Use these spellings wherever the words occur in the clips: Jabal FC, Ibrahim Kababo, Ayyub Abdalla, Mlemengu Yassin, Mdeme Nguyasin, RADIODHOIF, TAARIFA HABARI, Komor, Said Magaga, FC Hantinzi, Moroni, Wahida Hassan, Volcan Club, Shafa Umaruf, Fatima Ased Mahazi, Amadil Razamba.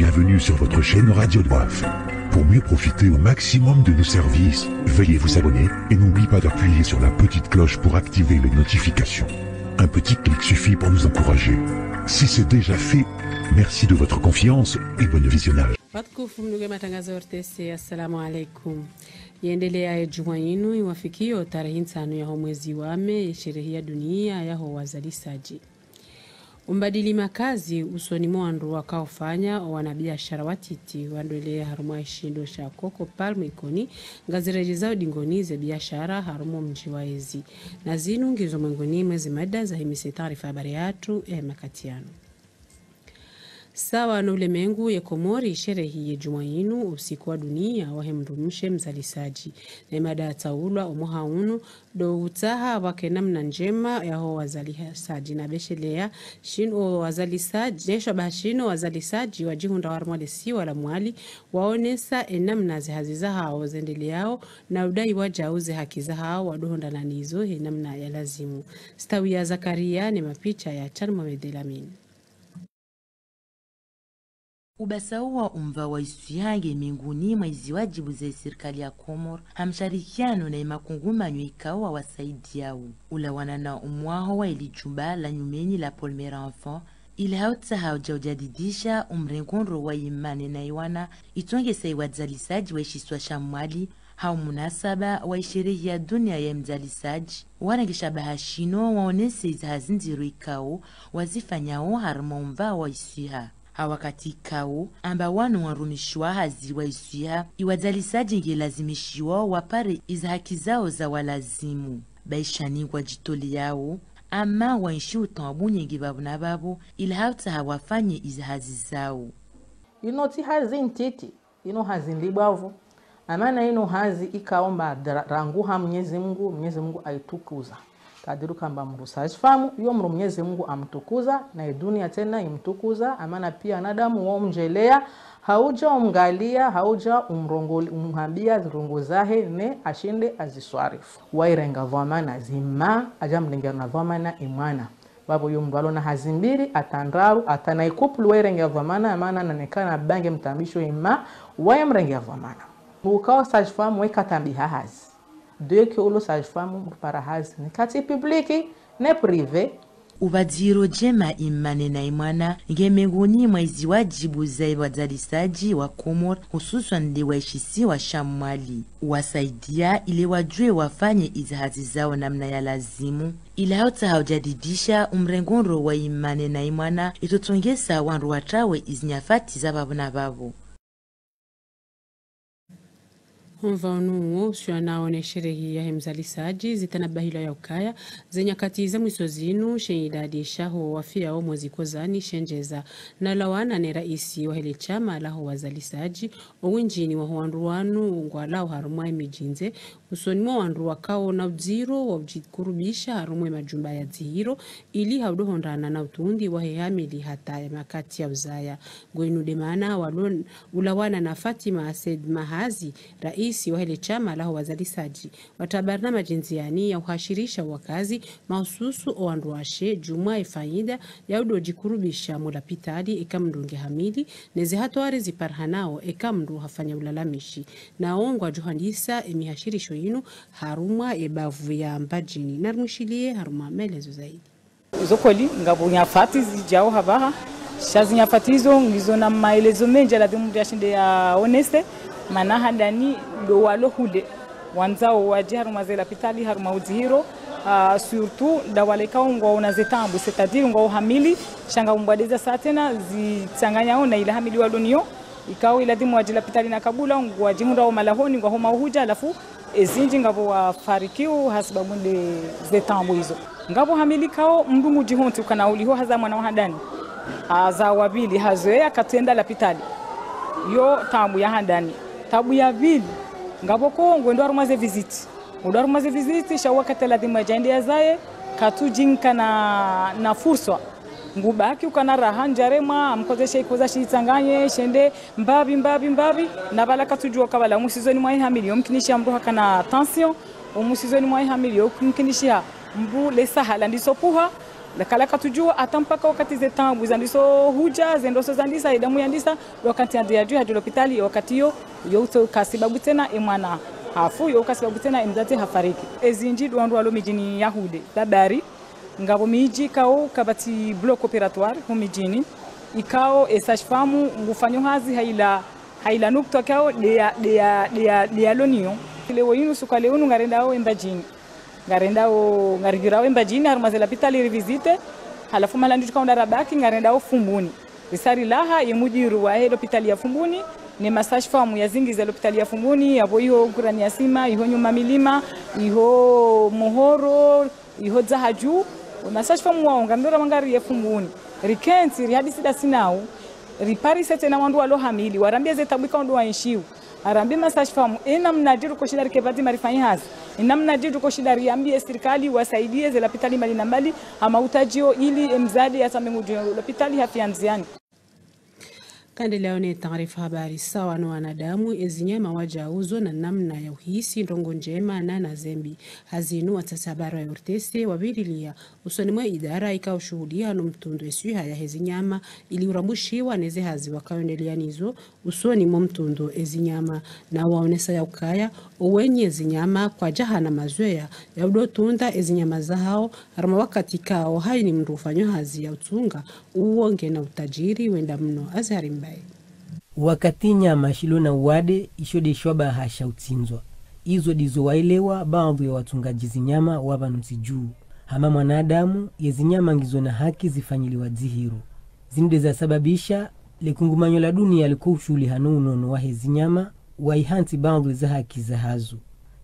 Bienvenue sur votre chaîne RADIODHOIF. Pour mieux profiter au maximum de nos services, veuillez vous abonner et n'oubliez pas d'appuyer sur la petite cloche pour activer les notifications. Un petit clic suffit pour nous encourager. Si c'est déjà fait, merci de votre confiance et bon visionnage. Watukufu mnuge matangazo ortesi, assalamu alaikum. Yaendelea ya juma yenu iwafikio tarehe tano ya mwezi wa Mei, sherehe ya dunia ya wazalishaji. Umbadili makazi usoni mwa wandu wakaofanya wanabiashara watiti wanduelea harumo aishindo shakoko palmo ikoni ngazireje zao dingoni ze biashara harumo mjiwaezi na zinu ngizo mwengoni mwezi mada za himise taarifa habari yetu makatiano. Sawa na ulimwengu ya Komori, sherehe ya Jumainu usiku wa dunia wahemdumishe mzalisaji na mada ya taula umoha unu do utaha wakenamna njema ya ho wazalisaji na beshelea shino wazalisaji nesho bahashino wazalisaji wajihunda warmolesi wala mwali waonesa enamna zihaziza hao zendeleao na udai wajauze hakiza hao waduhunda nanizo enamna ya lazimu. Stawi ya Zakaria ni mapicha ya Chanmo Medelamini. Ubasawa umva wa isuyage minguni maiziwajibu za serikali ya Komor hamsharikiano na imakunguma nyuikawa wasaidi yao. Ula wanana umwaho wa ilijumba la nyumeni la Polmer Enfant ili hauta hauja ujadidisha umrengonro wa imane na iwana itonge saiwa dzalisaji wa ishiswa shamwali hau munasaba wa ishirehi ya dunia ya mdzalisaji wanagisha bahashino waonese izahazindiru ikao wazifanyao harmaumva wa isuyaha. Hawakati kao amba wanu warumishwa haziwa isuya iwadzalisaji ngelazimishiwa wapare izahaki zao za walazimu. Baishani kwa jitoli yao ama wanshi utamabunye ngibabu na babu ilhauta hawafanye izahazi zao. Ino ti hazi ntiti, ino hazi nlibavu. Amana ino hazi ikaomba ranguha mnyezi mungu aitukuza. Kadiru kamba mbusajifamu, yomru mnyezi mungu amtukuza, na dunia tena imtukuza, amana pia nadamu wa mjelea, hauja umgalia, hauja umhambia zirunguzahe ne ashinde aziswarifu. Wairenga vwamana zima, ajamlingana vwamana imwana. Babu yomru walona hazimbiri, atandraru, atanaikuplu wairenga vwamana, amana nanekana bange mtambisho ima, waimrenga vwamana. Mukao sajifamu wekatambiha hazi. Deke ulo sajifamu mpara hazi ni kati publiki ne prive. Uvadziro jema imane na imana ngemegoni maizi wajibu zai wadzalisaji wa Komor hususan ndi waishisi wa shamwali. Wasaidia ili wajue wafanye izahazi zao namna ya lazimu ili hauta haujadidisha umrengonro wa imane na imana itotongesa wanru watrawe izinyafati za babu na babu. Mvaonuo shuanaone sherehi ya mzalisaji zitanabahila ya ukaya zenyakati za mwisozinu sheidadi shaho wafia o mwazikozani shenjeza na lawana ne raisi wa hili chama laho wazalisaji owinjini wa huanruanu ngwa lao harumai mijinze usonimo wanruwa kao na udziro wa ujikurubisha harumwe majumba ya dzihiro ili haudohondrana na utuundi wa hehamili hata ya makati ya uzaya goinudemana walon ulawana na Fatima Ased Mahazi rais wa hili chama la wazalishaji watabarnama jinsiani ya uhashirisha wakazi mahususu oandwashe juma ifaida ya udojikurubisha mulapitali ikamdunge hamili neze hatwari ziparhanao ikamdu hafanya ulalamishi naongwa juhandisa emihashirisho yinu haruma ebavu ya mbajini narmushilie haruma melezo zaidi uzokoli ngabunya fati zijao habaha shazinya fatizo ngizona maelezo menja la dimu yashinde ya oneste manaha ndani ndo walohule wanzao waje haruma zela pitali haruma uzihiro surtout ndawaleka ngo unazetambu setadiri ngo hamili shanga umbadeza satena zitanganya na ile hamili walonio ikao iladimu wajila pitali na kabula ngo wajimura wa malahoni ngo homa uhuja alafu ezinji ngabo wafarikiu hasababu nde zetambu hizo ngabo hamili kao mdumu jihonti ukanauliho haza mwana wa ndani za wabili hazoea katenda la pitali yo tambu ya handani tabu ya vili ngaboko ngwendo arumaze visit udarumaze visit shawa katela dimajendi ya zae katujinka na fursa ngubaki ukana raha njarema amkozeshe ikoza shitanganye shende mbabi na bala katujua kabala musizoni mwa hamili omkinisha mruha kana tension omusizoni mwa hamili okimkinisha mbu lesahala ndisopuha Lakala katujua atampaka wakati zetambu zandiso huja zendoso zandisa edamu yandisa wakati andiaju hajulopitali wakati yo yoto kasibabu tena imwana hafu yo kasibabu tena imzate hafariki ezinji duandu walo mijini yahude tabari ngabo miji kao kabati block operatoire humijini ikao esashfamu ngufanyo hazi haila nukto kao dea lonion lewo yinu suka leonu ngarenda o embajini ngarenda o ngarigirao embajini arumazela pitali revisite halafu malandu kaunda rabaki ngarenda o fumbuni risari laha yemujiru wa hedo pitali ya fumbuni ni masashfamu ya zingi za lopitali ya fumbuni yabo iho kurani ya sima iho nyuma milima iho mohoro iho zahaju masashfamu wao ngandora mangari ya fumbuni rikenzi rihadisi da sinau ripari sete na wandu walohamili warambia zetabwika wandu wa inshiu arambi masashfamu ina mnajiru kushidari kevati marifanyi hazi ina mnajiru kushidari yambie sirikali wasaidie ze lopitali malinambali ama utajio ili mzadi ya samengudu lopitali hafi anziani Kandeleo ni taarifa habari sawa na wanadamu ezinyama wajauzwa na namna ya uhisi ndongo njema na nazembi hazinu watatabara ya urtese wabililia usoni mwa idara ikawashuhudia no mtundu esiha ya ezinyama ili urambushiwa neze hazi wakaendelea nizo usoni mwa mtundu ezinyama na waonesa ya ukaya uwenye ezinyama kwa jahana mazoea ya udotunda ezinyama za hao harma wakati kao hai ni mrufanyo hazi ya utunga uonge na utajiri wenda mno azari mba. Wakati nyama shilona uwade ishode shoba hasha utsinzwa. Izo dizo wailewa baadhi ya watungaji zinyama wabanutsi juu. Hama mwanadamu yezinyama ngizona haki zifanyiliwa dhihiru. Zindeza sababisha lekungumanyo la dunia likushuli hano unono wa hezinyama waihanti baadhi za haki za hazu.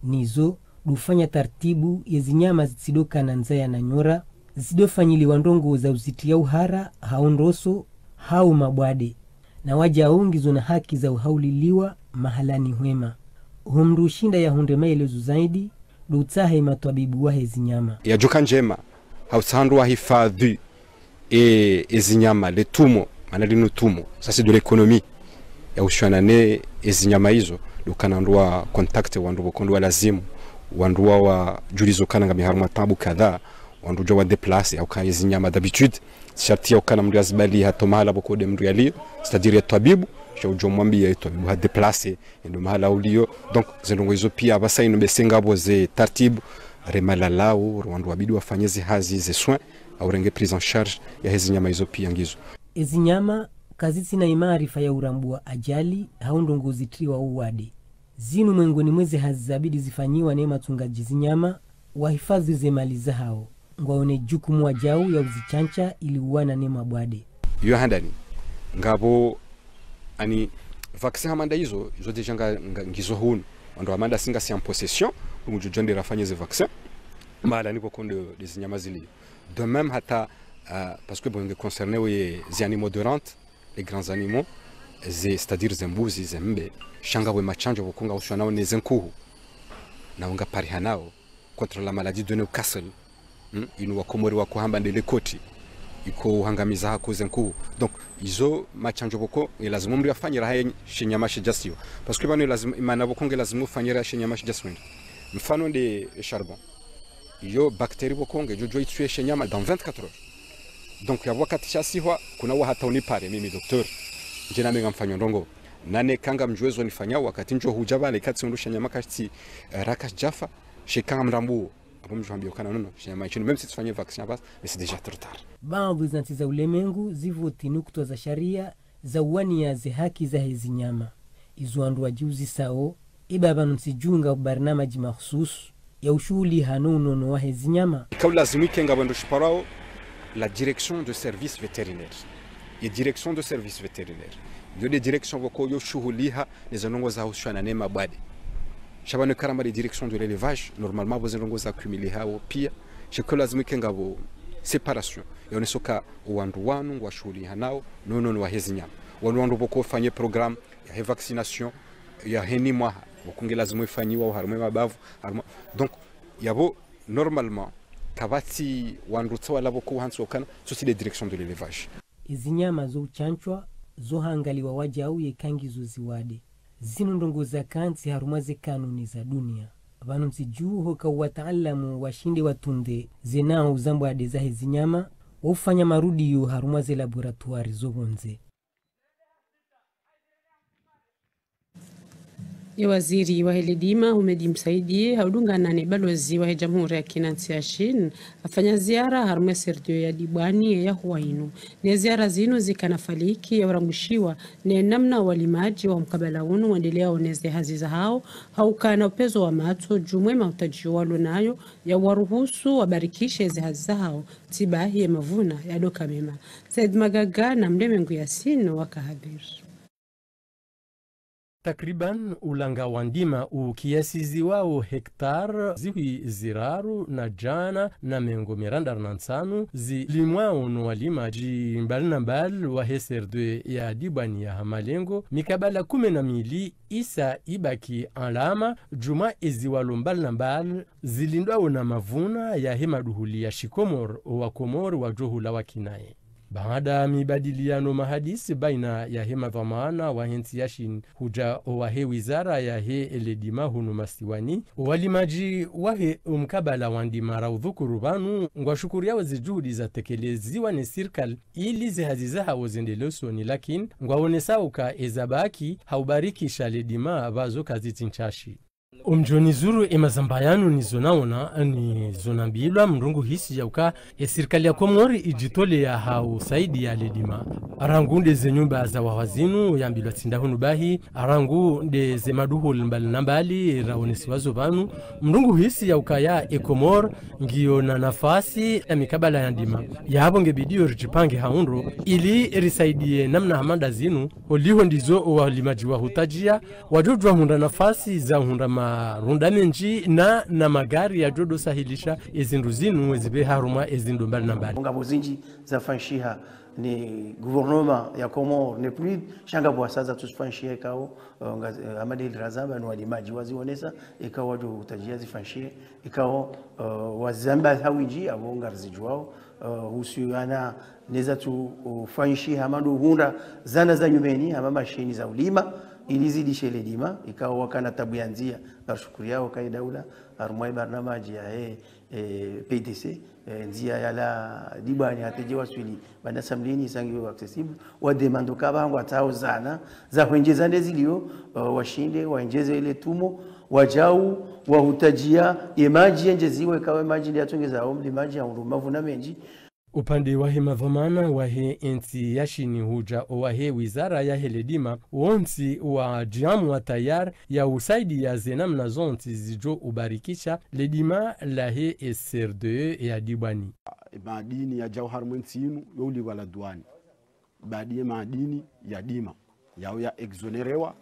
Nizo lufanya tartibu yezinyama zitidoka na nzaya na nyora zidofanyiliwa ndongo za uzitia uhara haonroso hau mabwade. Na wajaungi zona haki za uhauliliwa mahalani huema. Humrushinda ya hundema elezu zaidi, lutahe matwabibu wa hezinyama. Ya joka njema, hausandu wa hifadhi hezinyama, letumo, manadinu tumo, sasidu lekonomi. Ya ushuanane hezinyama hizo, lukanandu wa kontakte, wandu wa lazimu, wandu wa julizo kana ngamiharu matabu kadhaa, wandu jo wa deplase, hauka hezinyama d'habitude. Sharti ya ukana mdu ya zibali hato mahala wakode mdu ya liyo. Sitadiri ya tuabibu, shau jomwambi ya tuabibu hade plase endo mahala uliyo. Donk zendongo hizo pia basa inumesenga boze tartibu remala lao, rwandu wabidu wafanyezi hazi ze soin au renge prise en charge ya hezi nyama hizo pia ngizo. Hezi nyama kaziti na imarifa ya urambua ajali haundongo zitriwa uwade. Zinu mwengoni mweze hazi zabidi zifanyiwa na matunga jizi nyama wahifazi zemaliza hao. Ngwaone jukumu wa jau ya uzichancha ili uwana nema bwade. Yo handani. Ngabo ani vaksi hamanda hizo, hizo deja ngizo hunu. Wando hamanda singa si en possession, umujujonde rafanye ze vaksi. Mahala niko konde zinyama zili. De même hata, parce que bonge concerne we ze animaux de rente, les grands animaux, c'est-à-dire ze mbuzi, ze mbe, shanga we machanjo wakunga ushuanao nezenkuhu. Na unga parihanao, contre la maladie de Newcastle. Inu wakomori wakuhamba ndele koti yuko hangamiza hako zenkuhu donc izo machanjo boko ilazimu mri afanyira haye shinyamashi jasyo parce que bano lazima imana boko nge lazimu fanyira shinyamashi jasyo mfano ndi charbon iyo bakteri boko nge jojo itsue shinyama dans 24 heures donc ya wakati chasihwa kuna wa hata unipare mimi docteur jina menga mfanyo ndongo nane kanga mjuezo nifanya wakati njo hujabale kati undusha nyamaka kati rakash jafa shikanga mrambu comme je m'ambiais au Canada, même si tu fais une vaccin à base, mais c'est déjà trop tard. Baadhi zanti za ulemengu zivoti nukto za sharia za uwania ze haki za hezinyama. Izo andwa juzi sao, ibaba nsijunga ubarnamaji mahususu ya ushughuli hanono wa hezinyama. Kwa lazimi kenga bando shiparao la direction de service vétérinaire. Ye direction de service vétérinaire. Yo de direction wako yo shughuliha nezanongo za ushanane mabade. Shabani karamba les directions de l'élevage normalement vous allez vous accumuler au pire chez que lazima kenga bo séparation et on est soka wanduanu washuli hanao nono wa hezinyama wandu boko fanye programme ya vaccination ya heni mwa bokunge lazima ifanyiwa harume mabavu donc yabo normalement kabati wandu tswala boko hansokana sosi les directions de l'élevage izinyama zo chanchwa zo hangaliwa wajau yekangizo ziwade zinu ndongo za kanzi harumaze kanuni za dunia. Vanu msijuu hoka watalamu washinde watunde zinao uzambu adeza hezinyama ufanya marudio haruma ze laboratoire zobonze. Waziri wa Elidima Humedi Msaidi haudunga na balozi wa Jamhuri ya Kinansiashin afanya ziara harumwe serdio ya dibwani ya Huwainu. Ne ziara zinu zikanafaliki ya urangushiwa ne namna walimaji wa mkabala unu wandelea oneze haziza hao haukana upezo wa mato jumwe mautaji walu nayo ya waruhusu wabarikishe ze haziza hao tibahi ya mavuna ya doka mema. Said Magaga na Mdeme Nguyasin wakahabiru. Takriban ulanga wandima ukiasizi wao hektar ziwi ziraru na jana na mengo miranda nansanu zi limwao nwalimaji mbal na mbal wa heserdwe ya dibani ya hamalengo mikabala kume na mili isa ibaki alama juma eziwalo mbal na mbal zilindwao na mavuna ya hemaduhuli ya shikomor wa komor wa johula wakinae. Baada mibadiliano mahadisi baina ya hema dhamana wa hensiashin huja wahe wizara ya he Elidima hunu mastiwani walimaji wahe mkabala wandima raudhukuru banu ngwashukuri ya wazijuhudi za tekeleziwa ni sirkal ili zihazizaha wazendeloso ni lakin ngwaonesauka ezabaki haubariki shaledima abazo kazitinchashi. Umjonizuru emazambayanu nizonaona ni zonambilwa mrungu hisi yauka ya sirikali ya komori ijitole ya hao saidi ya Elidima. Arangunde ze nyumba za wawazinu ya mbilwa tindahunu bahi, arangunde ze maduhu mbali nambali raonesi wazobanu. Mrungu hisi yauka ya ekomor ngiyo na nafasi ya mikabala ya ndima. Ya habo ngebidiyo rijipange haunro ili risaidie namna hamanda zinu oliho ndizo walimaji wa hutajia wajodwa hunda nafasi za hunda rundamenji na magari ya jodo sahilisha ezinduzinu ezibe haruma ezindu mbali na mbali. Ngabozinji za fanshiha ni guvernoma ya Komor ne plus shangabuwa saza tusfanshiha ikao Amadil Razamba ni walimaji wazionesa ikao wadu utajia zifanshiha ikao wazamba hawiji awongarzijuwao usiyana neza tufanshiha amadu hunda zana za nyumeni amama shini za ulima ilizidishe Elidima ikawa wakana tabuyanzia bashukuri yao kai daula arumai barnamaji ya PTC nzia yala dibani hatejewa swili banda samlini sangiwe accessible wa demando kabangu atao zana za kuenjeza ndezilio washinde waenjeze ile tumo wajau wahutajia emaji enjeziwe kawe maji ndia tungeza omli maji ya urumavu na menji. Upande wahe madhamana wahe enti yashini huja wahe wizara ya Elidima uonti wa jamu wa tayar ya usaidi ya zenam na zonti zijo ubarikisha Elidima lahe eserde ya dibani. Madini ya jauharu mwenti inu yuli wala duani. Baadie madini ya dima yao ya exonerewa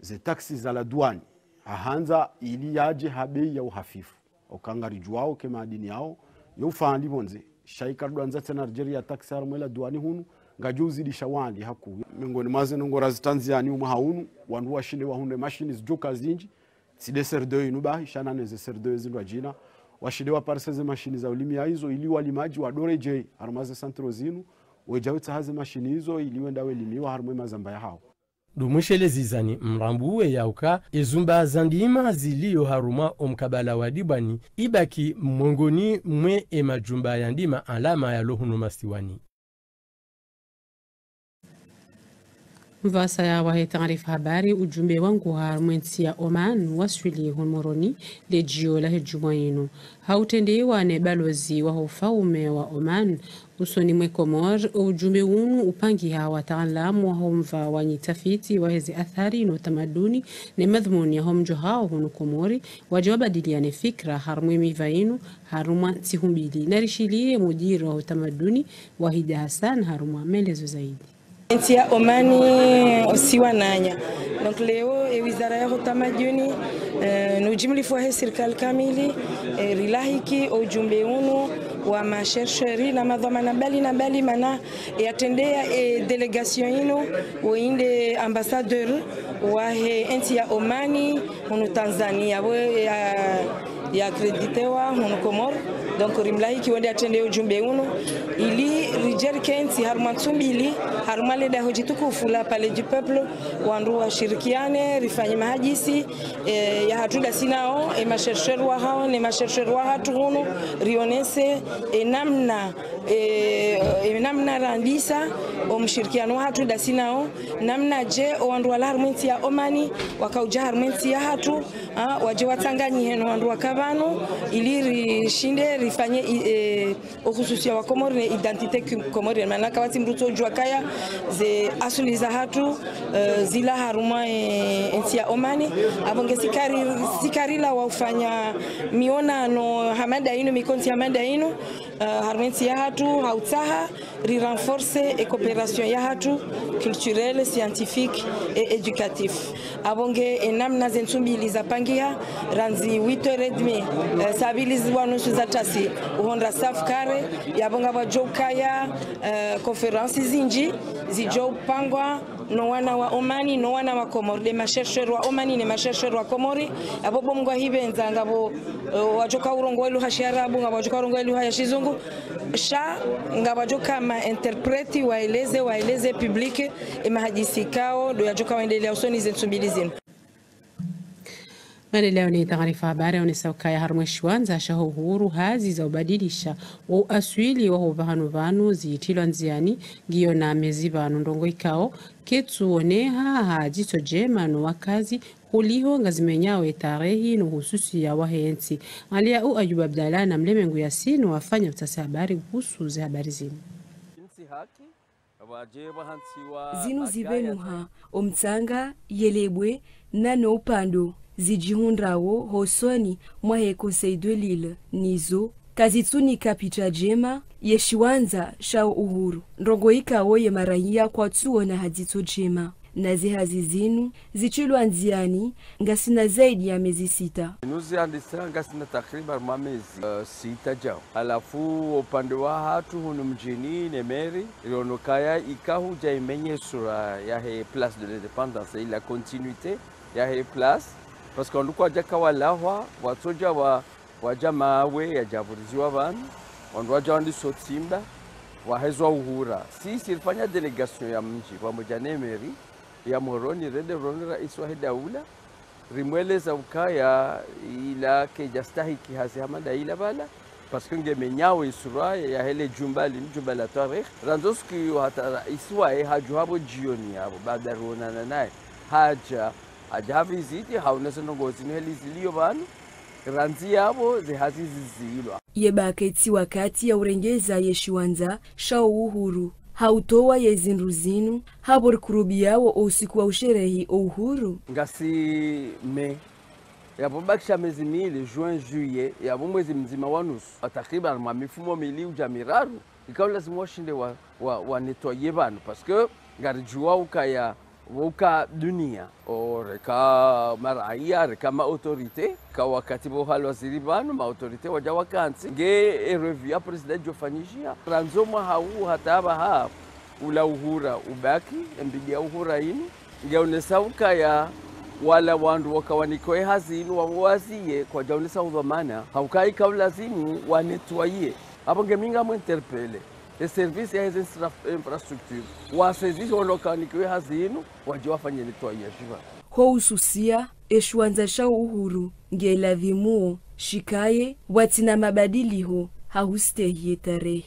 ze taksi za la duani. Ahanza ili yaje habei ya uhafifu. Okangari juwao ke madini yao yufahandi mwonze. Shaika duanza tena Nigeria taksi harumwela duani hunu ngajuzi di shawali haku mingoni mazenu ngorazi Tanzania umaha hunu wanuwa shine wa hune mashini zijuka zinji sile serdeo inubahi shanane ze serdeo zilwa jina washide wa parseze mashini za ulimi ya hizo ili walimaji wadore jei harumaze santro zinu wejawita haze mashini hizo ili wendawe limiwa harumwe mazamba ya hao. Dumishele zizani mrambuwe yauka ezumba zandima zilio haruma omkabala wadibani ibaki mwongoni mwe emajumba yandima alama ya lohunu mastiwani. Mvasa ya wahe tangarifa habari ujumbe wangu harumwensi ya Oman waswili humoroni lejio lahe jumainu. Hautendewa nebalozi wa hufaume wa Oman usoni mwekomor ujumbe unu upangi hawa taalamu wa humva wanyitafiti wa hezi athari ino tamaduni ne madhmuni ya humjo hao hunu komori wajawabadiliane fikra harumwe mivainu haruma tihumbili. Narishilie mudiru wa tamaduni Wahida Hassan haruma melezo zaidi. Ntia Omani usiwananya. Donc leo wizara ya utamaduni nujimlifwa he serikali kamili rilahiki ujumbe unu wa mashersheri na madhamana bali na bali mana yatendea delegation ino winde ambassadeur wa he ntia Omani hunu Tanzania we ya kreditewa hunu Komor. Donc rimlahiki wende atendea ujumbe unu ili rijerkensi haruma tumbili haruma leda hojitukufu la pale du peuple wanduwa shirikiane rifanyi mahajisi ya hatuda sinao mashersherwa hao ne mashersherwa hatu hunu rionese namna namna randisa mshirikiano hatu dasinao namna je oandwala harmenti ya omani wakauja harmenti ya hatu waje watanganyi heno wandwa kabano ili rishinde rifanye okususia wa komorne identite komorne manaka wati mruto juakaya ze asuli za hatu zila haruma enti ya omani abonge sikarila waufanya miona no hamada inu mikonti hamada inu harmenti ya hatu hautaha rirenforcer et coopération yahatu culturelle scientifique et éducatif abonge enamna zentumbiliza pangia ranzi 8h30 sabilizwa nusu za tasi uhonda saf kare yabonga bajokaya conférence zinji zijo pangwa no wana wa Omani no wana wa Komori de masheshero wa Omani ne masheshero wa Komori abobo mngwa hibenza ngabo wajoka urongo welu hasharabu ngabajoka urongo welu hashizungu sha ngabajoka ma interpreti waeleze public imahadisi kao do yajoka waendelea usoni zentumbilizini maendeleo taarifa habari ya nisauka ya harumwe shwanza shaho uhuru hazi za ubadilisha wa aswili wa huvahanu vanu ziitilo nziani giyo na meziba nundongo ikao ketu oneha hajito jema no wakazi kuliho ngazimenyawe tarehi nuhususi ya wahensi alia Ayyub Abdalla na Mlemengu Yassin wafanya mtasa habari kuhusu za habari zini zinu zivenuha omtsanga yelebwe na noupando zijihundrawo hosoni mwahekosei de Lille nizo kazitsuni kapita jema yeshiwanza shao uhuru ndongo ikawo yemarahia kwa tsuo na haditso jema na zihazi zinu zichilwa nziani ngasina zaidi ya miezi 6 nuziandisa ngasina takriban mamezi 6 jao alafu upande wa hatu hunu mjini nemeri ronokaya ikahu jaimenye sura ya he place de l'indépendance la continuité ya he place parce qu'on doit dire qu'Allah wa tsoja wa jamaa we ya jaburizwa bana on doit jandi sotimba wa hezwa uhura sisi ilifanya delegation ya mji pamoja na meri ya Moroni rende ronera iswahi daula rimweleza ukaya ila ke jastahiki hazihamada ila bala parce que ngemenyawe isura ya hele jumba linjumba la tarikh randoski hata iswahi hajuhabo jioni yabo baada ronana naye haja aja viziti haunese nongozini heliziliyo bani ranzi yabo zihazizizilwa yebaketi wakati ya urengeza yeshiwanza shao uhuru hautowa yezinruzinu haborikurubi yawo usiku wa usherehi uhuru ngasi me yabobakisha miezi miili juin juillet yabo mwezi mzima wa nusu takriban mamifumo mili ujamiraru ikawa lazima washinde wanetoye bani parce que ngarijua ukaya woka dunia oreka maraia reka ma autorité ka wakati bo halwa ziribano ma autorité waja wakansi nge revia president Jofanijia ranzoma hau hataba ha ula uhura ubaki mbidia uhura ini ngeonesa ukaya wala wandu wakawanikoe hazinu wawaziye kwa jaonesa udhamana haukai ka lazimi wanetwaye hapo ngeminga mwinterpele le service ya hizi infrastructure wasaidizi wanaokanikwe hazinu waje wafanye nitoaje shiva kwa ususia eshwanza shao uhuru ngela vimuo shikaye watina mabadiliho haustehiye tarehe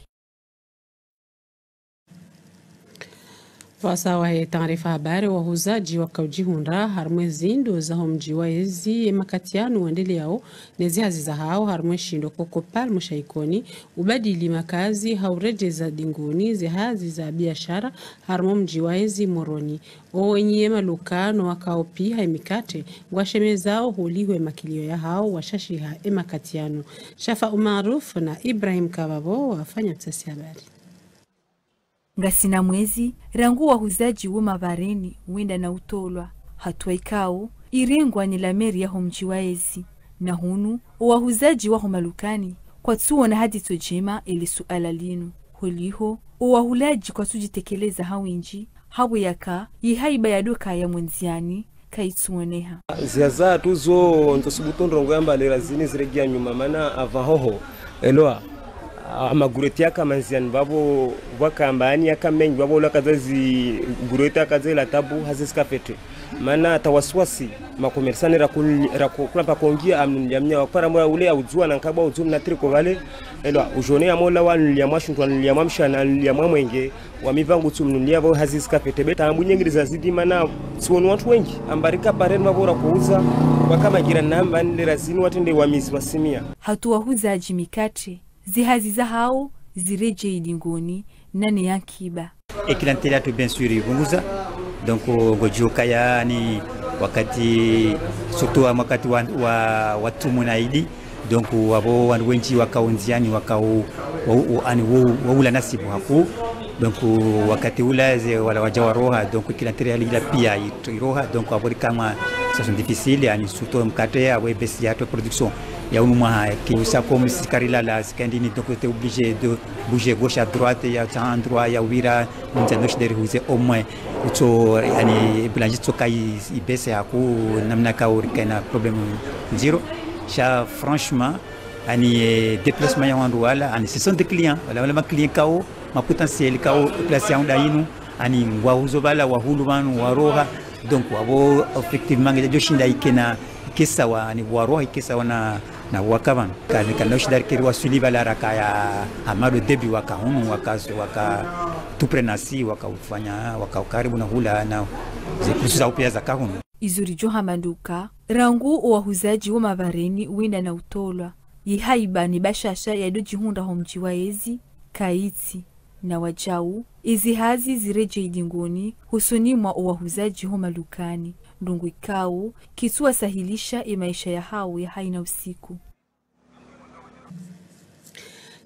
wasawa taarifa habari wahuzaji wakawjihunda harmwe zindo za homji waezi makatiano uendele yao nezi haziza hao harmwe shindo koko palmo shaikoni ubadili makazi haureje za dingoni zihazi za biashara harmwe mji waezi Moroni owenye malukano wakaopiha emikate washeme zao huliwe makilio ya hao washashiha emakatiano Shafa Umaruf na Ibrahim Kababo wafanya mtasi habari ngasina mwezi rangu wahuzaji wamavareni wenda na utolwa hatua ikao irengwa ni lameri yaho mji waezi na hunu wahuzaji waho malukani kwa tuo na hadi tojema ili suala linu huliho wahulaji kwa tujitekeleza hawinji hawe yaka yihaiba yadoka ya mwenziani kaituoneha ziaza tuzo ntosubuto ndongo yamba lerazini ziregia nyuma mana avahoho eloa amagureti akamanzian babo bakambani akamenyi babo lakazazi gureta kazela tabu hazisika pete Mana tawaswasi makomersani rakula pakongia amnyamnya wakara mwa ule auzua na nkaba uzum na triko vale elwa ujone ya mola wa nliamwashu kwa nliamamsha na nliamwa mwenge wa mivangu tumnulia vao haziska petebeta ambu nyengiri zazidi mana suonu watu wengi ambarika parenu wavora kuuza wakama jiranamba nile razini watende wamizi wasimia hatuwa huza ajimikati zihaziza hao zireje ilingoni nane ya kiba ekilantele hatu bensuri vunguza. Donc ngojukaya ni wakati surtout wakati wa watu munaidi donc wabo wanu wenji wakaunziani wakao ani wula nasibu hapo donc wakati ulaze wala wajawa roha donc kila tayari la pia iroha donc abori kama ça sont difficile ani surtout mkate awe besi ya production ya umuma qui ça comme sikarila la skandini donc était obligé de bouger gauche à droite ya endroit ya wira mtanosh derhuze au moins uto yani blanji tokai ibese hapo namna kauri kana problem zero ça franchement ani déplacement ya wandu wala ani ce sont des clients wala ma client kao ma potentiel kao place ya ndainu ani wauzo bala wahulumanu waroha donc wabo effectivement ngejoshinda ikena kisa wa ni waroha kisa wana na wakavan kanoshi darkiri wasuliva la rakaya amado debi wakahunu wakazo waka tuprenasi wakaufanya wakakaribu na hula na zikusuza upia za kahunu izuri joha manduka rangu wahuzaji wa mavareni wenda na utolwa yihaiba ni bashasha ya dojihunda homjiwaezi kaiti na wajau izihazi zireje idingoni husuni mwa wahuzaji homa lukani ndungu ikao kitua sahilisha imaisha ya hao ya haina usiku.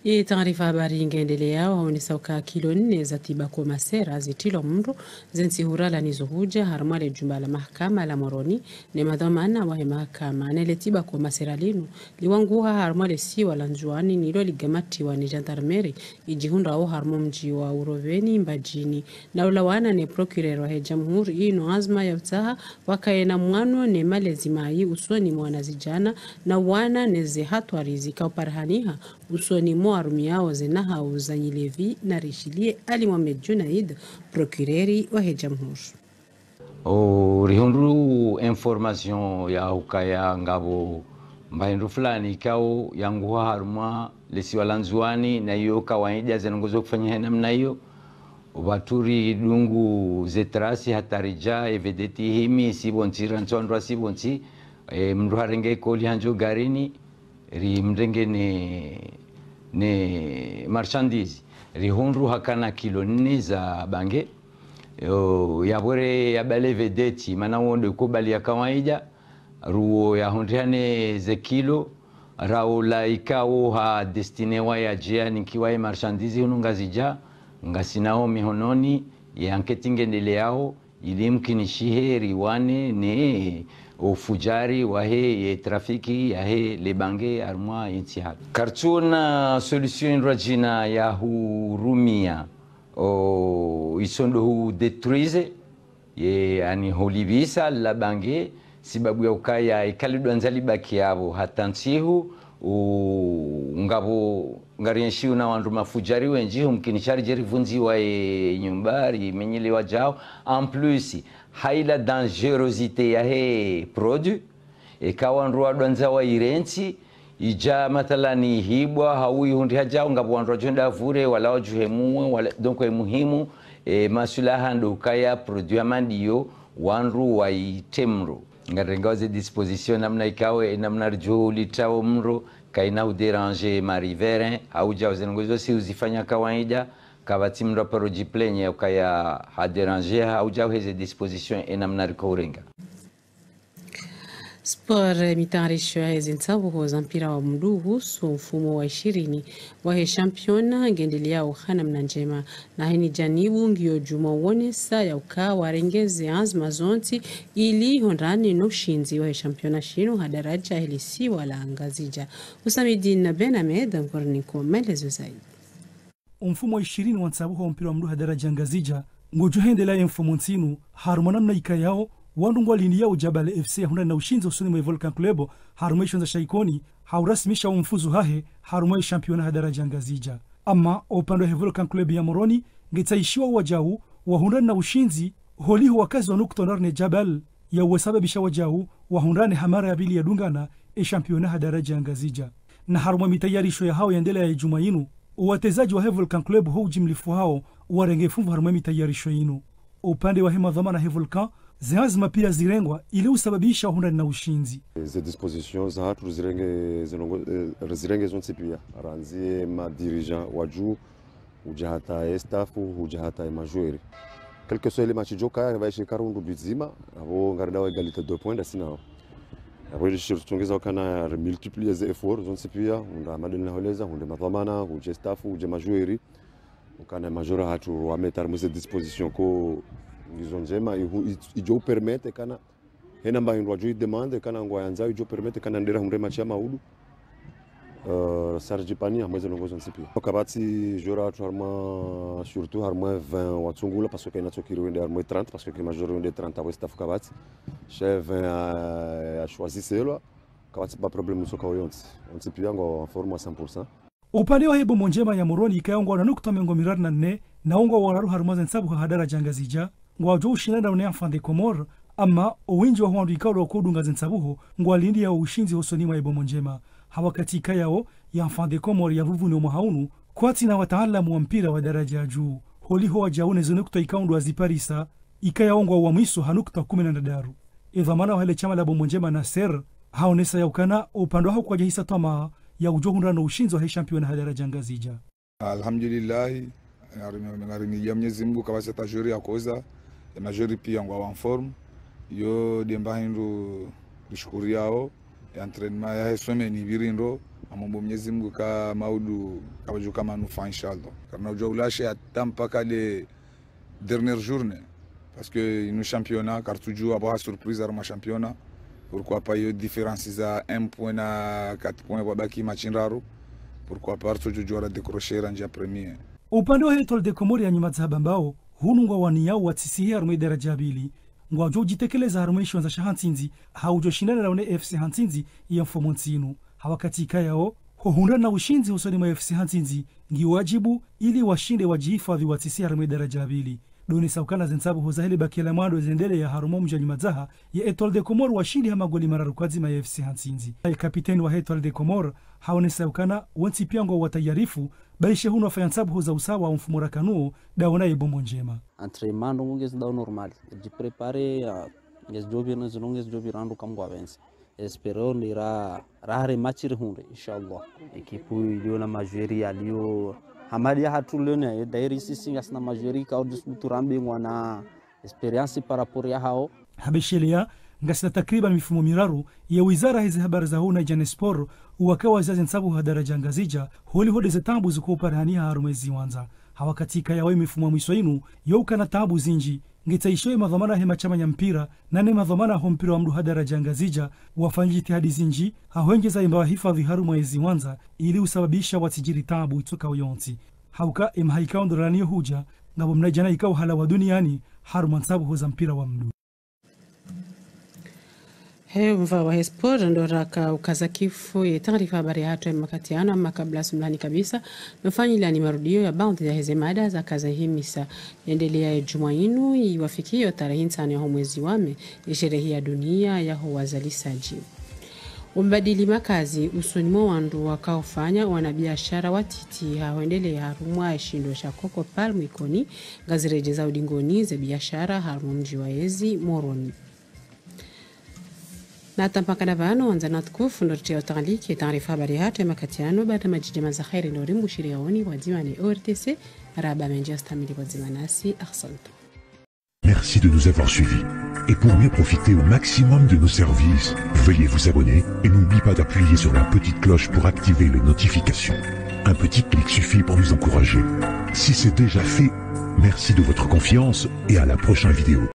Hii taarifa habari ingeendelea waonisauka kilo 4 za tibako masera zitilo mru zensi hurala nizuhuja harumale jumba la mahakama la moroni ni madhamana wahe mahakama nele tibako masera linu liwanguha harumale siwa lanjuani nilo ligamati wa nijandarmeri ijihunda au harumumji wa uroveni mbajini na ulawana ni procurero he jamhuri ino azma ya utaha wakaena mwano ni male zimai usoni mwana zijana na wana neze hatu arizika uparhaniha usoni mwana arumi yao zenaha uzanyilevi na rishilie Ali Mohamed Junaid procureri wa jamhuri orihunru information ya ukaya ngabo mbaindu fulani kao yangu haruma lesi walanzuani na hiyo kawaida zinongozo kufanya namna hiyo baturi dungu zetrasi hatarija evedeti himi sibontira ntondwa sibonti mruharenge koli hanjo garini ri mrengene ne marchandise rihonru hakana kilo 4 za bange yabore yabale vedeti mana wonde kubali ya kawaida ruo ya hondiane ze kilo raulaika ha destine wa ya jiani kiwae marchandise unungazija ngasinao mihononi yanketingendele yao ilimkinishihe riwane ne ufujari wahe trafiki yahe lebange armwa intihad kartuna solution rajina ya hurumia isondo hu detruize ye ani holivisa labange sibabu ya ukaya ikalidwa nzali baki yabo hatansihu ngabo ngarienshi na wandu mafujari wenji humkinishari jeri vunzi wa nyumbari menyele wajao en plus haila dangerosité ya he produit e kawandu wadwanza wa irenti ija matalani hibwa hawi hundi hajao ngabo wandu wajonda vure wala wajuhemu wala donc muhimu masulaha ndo kaya produit amandio wandu wa itemro ngarengaze disposition namna ikawe namna juhuli tawo mro kaina udéranger mariverin auja uzengozo si uzifanya kawaida kabati mro paroji plenye ukaya hadéranger auja heze disposition namna rikorenga Sport mitayarisho ya zinsabu zampira wa mduhu so mfumo wa 20 wahe championa ngendelea uhana mnanjema na hini janibu ngio juma uone saa ya ukaa warengeze azma zonti ili honrani no shinzi wahe championa shinu hadaraja helisi wala angazija usamidin na benameda mkorniko melezo zaidi mfumo wa 20 wansabu wa mpira wa mduhu hadaraja angazija ngojuhendelea mfumo nsinu harumanamna ikayao Wandungwa lini yao Jabal FC huna na ushinzo usuni mwe Volcan Club harumeshonza shaikoni haurasimisha umfuzu hahe harumaye championa hadaraja ngazija. Ama upande wa Volcan Club ya Moroni ngetaishiwa wajau wa huna na ushinzi holi huwa kazi nukto narne jabal ya uwasababisha wajahu wahunrane hamara ya bili ya dungana e championaha daraja angazija. Na haruma mitayarisho ya hao ya ndela ya ijumainu, uwatezaji wa Hevolkan Club huu jimlifu hao warengefumbu haruma mitayarisho inu. Upande wa hema dhamana Hevolkan, zihazima pia zirengwa ili usababisha wahunrane na ushinzi. Ze disposition za hatu zirenge zonse pia. Ranzie madirija waju, ujahatae staffu, ujahatae majueri. Quelque soit les matchs de Joker, il va chercher 42 zima, avant garder la égalité de 2 points d'assina. Après les choses, on a multiplié les efforts, on s'est pris, on a madame la Holeza, on a Matamana, on a staff, on a majorité, on a majorité, on a mettre à cette disposition que ils ont jamais, ils ont permis que na, et n'importe une loi demande que na Guayanza, ils ont permis que na derrière on rematche à Maoulou. Sarji Pani a mwezo nongozo nsipi. Kabati jora atu harma, surtout harma 20 watungula, parce que nato kiruende harma 30, parce que majorende 30 awe staff kabati. Che 20 a choisi selwa, kabati ba problemu soka oyonti. Nsipi yango forma 100%. Upande wa hebo monjema ya moroni ikayongo na nukta mengo mirarna ne, na ungo wararu harma zensabu hadara jangazija, ngwajo ushinanda uneafande komor, ama uwinji wa huandu ikauro kodunga zensabuho, ngwalindi ya ushinzi hosonima hebo monjema. Hawakatika yao ya mfande komori ya vuvu ni umahaunu kwati na wataalamu wa mpira wa daraja juu holiho wa jaune zonukta ikaundu wa ziparisa ikaya ongwa wa mwisu hanukta 10 nadaru idhamana wa hele chama la bomonjema na ser haonesa ya ukana upando hau kwa jahisa tama ya ujohunda na ushinzo wa hei champion hadaraja ngazija. Alhamdulillahi ngaringi ya mnyezi mgu kawasi tajuri ya koza ya najuri pia ngwa wanform yo diemba hindu lishukuri yao entraînement ya semaine ibirindo amombo mnyezi Mungu ka maudu kabajo kama nufa inshallah karna jowlashe atampa kale dernière journée parce que nous championnat car toujours avoir surprise arma championnat pourquoi pas yo différence za 1 point na 4 points kwa baki machindaru pourquoi pas toujours jora décrocher anja premier upande wa Hetol de Komori ya nyimatsaba mbao hununga waniyao watsisi ya daraja bili ngwajo jitekeleza harumishwa za shahantinzi haujoshinana na one FC Hantinzi ya mfomontinu hawakatika yao hohunda na ushinzi usoni mwa FC Hantinzi ngiwajibu ili washinde wajihifadhi wa tisi harume daraja bili doni saukana zensabu hozahili bakila mwando zendele ya harumo mjani madzaha ya Etoile de Komor washindi hama goli mararu kwa zima ya FC Hantinzi ya kapiteni wa Etoile de Komor haone saukana wanti piango watayarifu baishe hunu wafayansabu hoza usawa umfumura kanuo daona ya bombo njema. Antrenmano ngezi dao normali, jiprepare ya ngezi jobi randu kamu wawensi. Espero ni rahare machiri hunde, insha Allah. Ekipu ilio na majueri ya liyo, hamadi ya hatu leone, dairi sisi ngasina majueri kao disutu rambi ngwana esperiansi parapori ya hao. Habeshelea, ngasina takriban mifumo miraru, ya wizara hizi habari za huu na Janesporo, uwakawa zazi nsabu hadaraja ngazija, huli hode zetambu zuko uparihania harumezi wanza. Hawakatika yawe mifumo mwisho inu, yauka na tabu zinji, ngetaishoe madhamana hema chama ya mpira, nane madhamana hompira wa mdu hadaraja ngazija, wafanyi jitihadi zinji, hawengeza imbawa hifadhi haruma ezi wanza, ili usababisha watijiri tabu ituka uyonti. Hauka imhaika ondoraniyo huja, ngabo mnajana ikaw halawa duniani, haruma nsabu hoza mpira wa mdu. Heo mvawa hespor ndoraka ukazakifu ya taarifa habari hatu ya makatiano ama kabla sumlani kabisa nufanyila ni marudio ya baadhi ya hizi mada za kaza hii misa yaendelea ya Jumainu iwafikiyo tarehe 5 ya mwezi wa Mei ya sherehe ya dunia ya wazalishaji. Umbadili makazi usunimo wandu wakaofanya wanabiashara watiti haoendelea harumwa eshindo shakoko palmu ikoni gazireje za udingoni za biashara harumu mji wa Ezi Moroni. ناتمكن كنبان وانزلنا تكوف نرجع تعليق تعريف خبريات مكتيانو بعد ما جديما زخير نوري مشيريوني وديماني أورتيسي رابع من جاست عملي وديماناسي أحسنتم. Merci de nous avoir suivis. Et pour mieux profiter au maximum de nos services, veuillez vous abonner et n'oubliez pas d'appuyer sur la petite cloche pour activer les notifications. Un petit clic suffit pour nous encourager. Si c'est déjà fait, merci de votre confiance et à la prochaine vidéo.